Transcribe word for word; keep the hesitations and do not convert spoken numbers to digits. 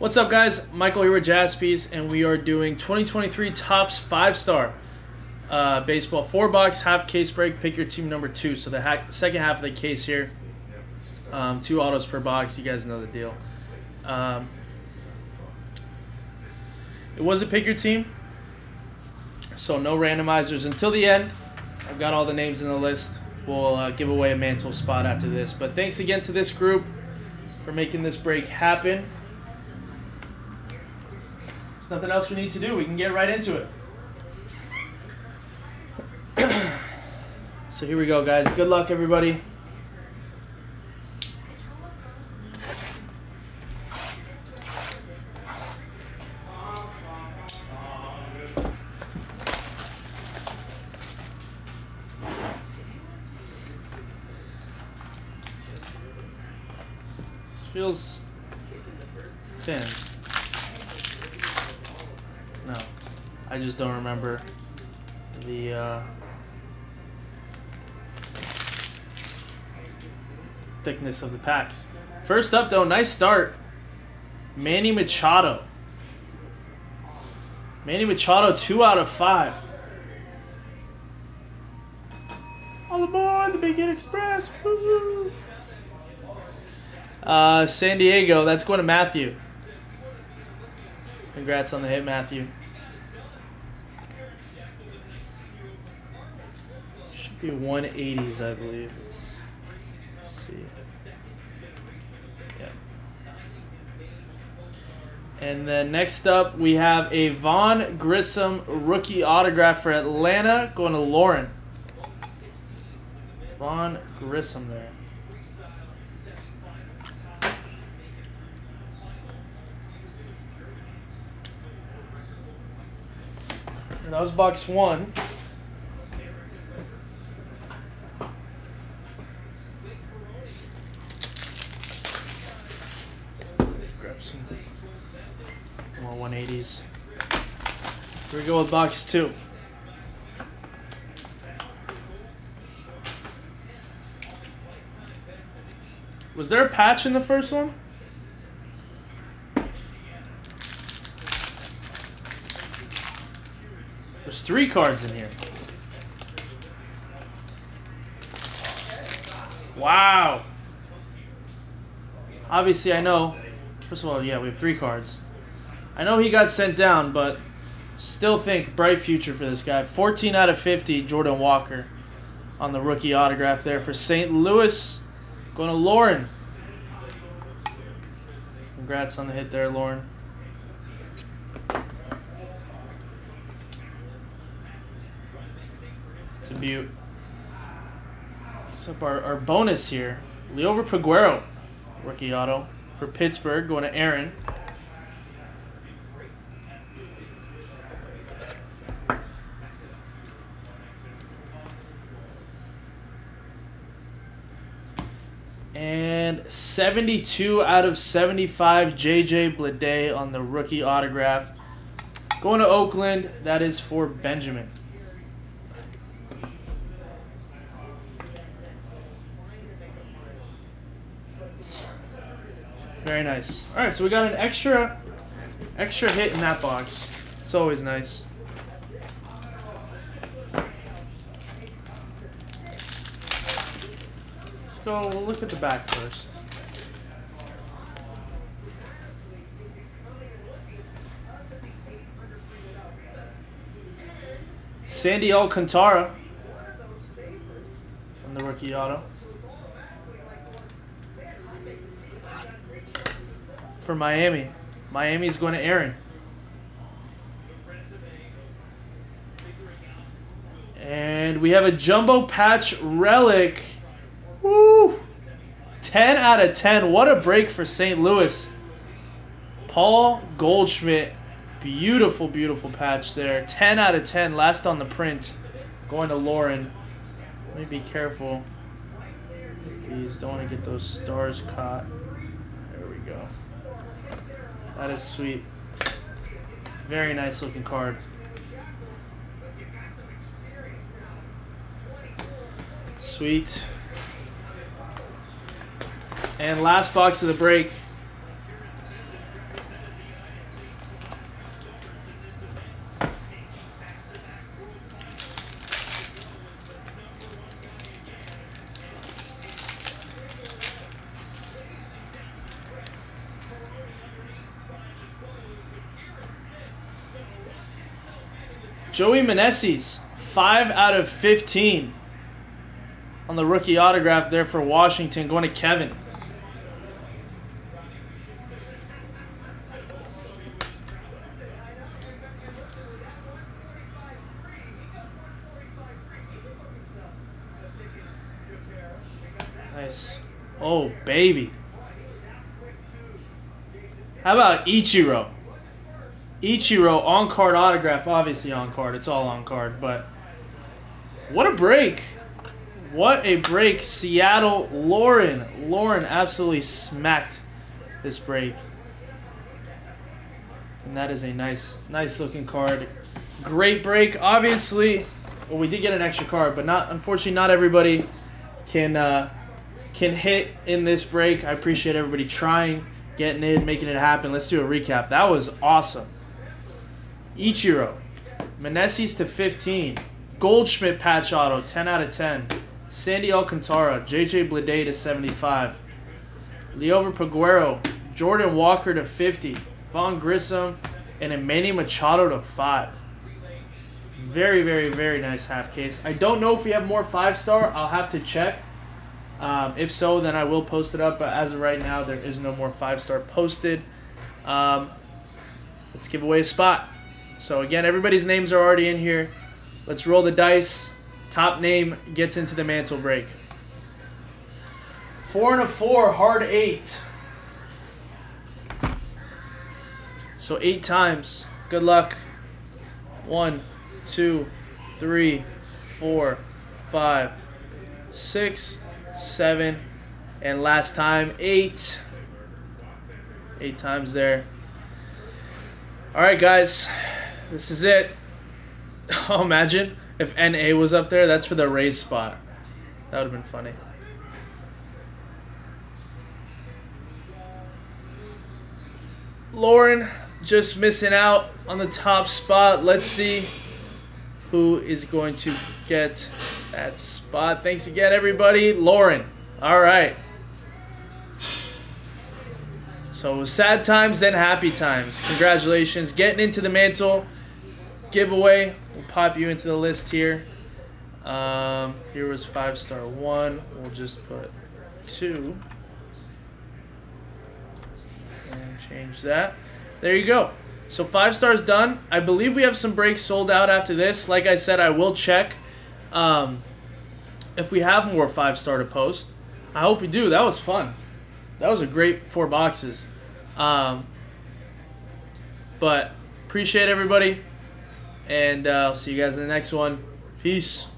What's up, guys? Michael here with Jaspies, and we are doing twenty twenty-three Topps five star uh, baseball. Four-box, half-case break, pick your team number two. So the ha second half of the case here, um, two autos per box. You guys know the deal. Um, it was a pick your team, so no randomizers until the end. I've got all the names in the list. We'll uh, give away a mantle spot after this. But thanks again to this group for making this break happen. Nothing else we need to do. We can get right into it. So here we go, guys. Good luck, everybody. This feels thin. No, I just don't remember the, uh, thickness of the packs. First up, though, nice start. Manny Machado. Manny Machado, two out of five. All aboard the Big Hit Express. Woo-hoo. Uh, San Diego, that's going to Matthew. Congrats on the hit, Matthew. Should be one eighties, I believe. Let's see. Yeah. And then next up, we have a Vaughn Grissom rookie autograph for Atlanta, going to Lauren. Vaughn Grissom there. That was box one. Grab some more one eighties. Here we go with box two. Was there a patch in the first one? There's three cards in here. Wow. Obviously, I know. First of all, yeah, we have three cards. I know he got sent down, but still think bright future for this guy. fourteen out of fifty, Jordan Walker on the rookie autograph there for Saint Louis. Going to Lauren. Congrats on the hit there, Lauren. Butte. What's up, our, our bonus here? Leover Paguero, rookie auto for Pittsburgh, going to Aaron. And seventy-two out of seventy-five, J J Bleday on the rookie autograph. Going to Oakland, that is for Benjamin. Very nice. All right, so we got an extra extra hit in that box. It's always nice. Let's go, we'll look at the back first. Sandy Alcantara from the rookie auto. For Miami. Miami's going to Aaron. And we have a Jumbo Patch Relic. Woo! ten out of ten. What a break for Saint Louis. Paul Goldschmidt. Beautiful, beautiful patch there. ten out of ten. Last on the print. Going to Lauren. Let me be careful. Please, don't want to get those stars caught. There we go. That is sweet. Very nice looking card. Sweet. And last box of the break. Joey Meneses, five out of fifteen on the rookie autograph there for Washington, going to Kevin. Nice. Oh, baby. How about Ichiro? Ichiro, on-card autograph. Obviously on-card. It's all on-card. But what a break. What a break. Seattle, Lauren. Lauren absolutely smacked this break. And that is a nice, nice-looking card. Great break, obviously. Well, we did get an extra card, but not, unfortunately not everybody can, uh, can hit in this break. I appreciate everybody trying, getting it, making it happen. Let's do a recap. That was awesome. Ichiro, Meneses to fifteen. Goldschmidt patch auto, ten out of ten. Sandy Alcantara, J J Bleday to seventy-five. Leover Paguero, Jordan Walker to fifty. Vaughn Grissom, and Manny Machado to five. Very, very, very nice half case. I don't know if we have more five-star. I'll have to check. Um, if so, then I will post it up. But as of right now, there is no more five-star posted. Um, let's give away a spot. So, again, everybody's names are already in here. Let's roll the dice. Top name gets into the mantle break. Four and a four, hard eight. So eight times. Good luck. One, two, three, four, five, six, seven, and last time, eight. Eight times there. All right, guys. This is it. Oh, imagine if N A was up there. That's for the raise spot. That would have been funny. Lauren just missing out on the top spot. Let's see who is going to get that spot. Thanks again, everybody. Lauren. All right. So sad times, then happy times. Congratulations. Getting into the mantle giveaway. We'll pop you into the list here. Um, here was five star one. We'll just put two. And change that. There you go. So five stars done. I believe we have some breaks sold out after this. Like I said, I will check um, if we have more five star to post. I hope we do. That was fun. That was a great four boxes. Um, but appreciate everybody. And uh, I'll see you guys in the next one. Peace.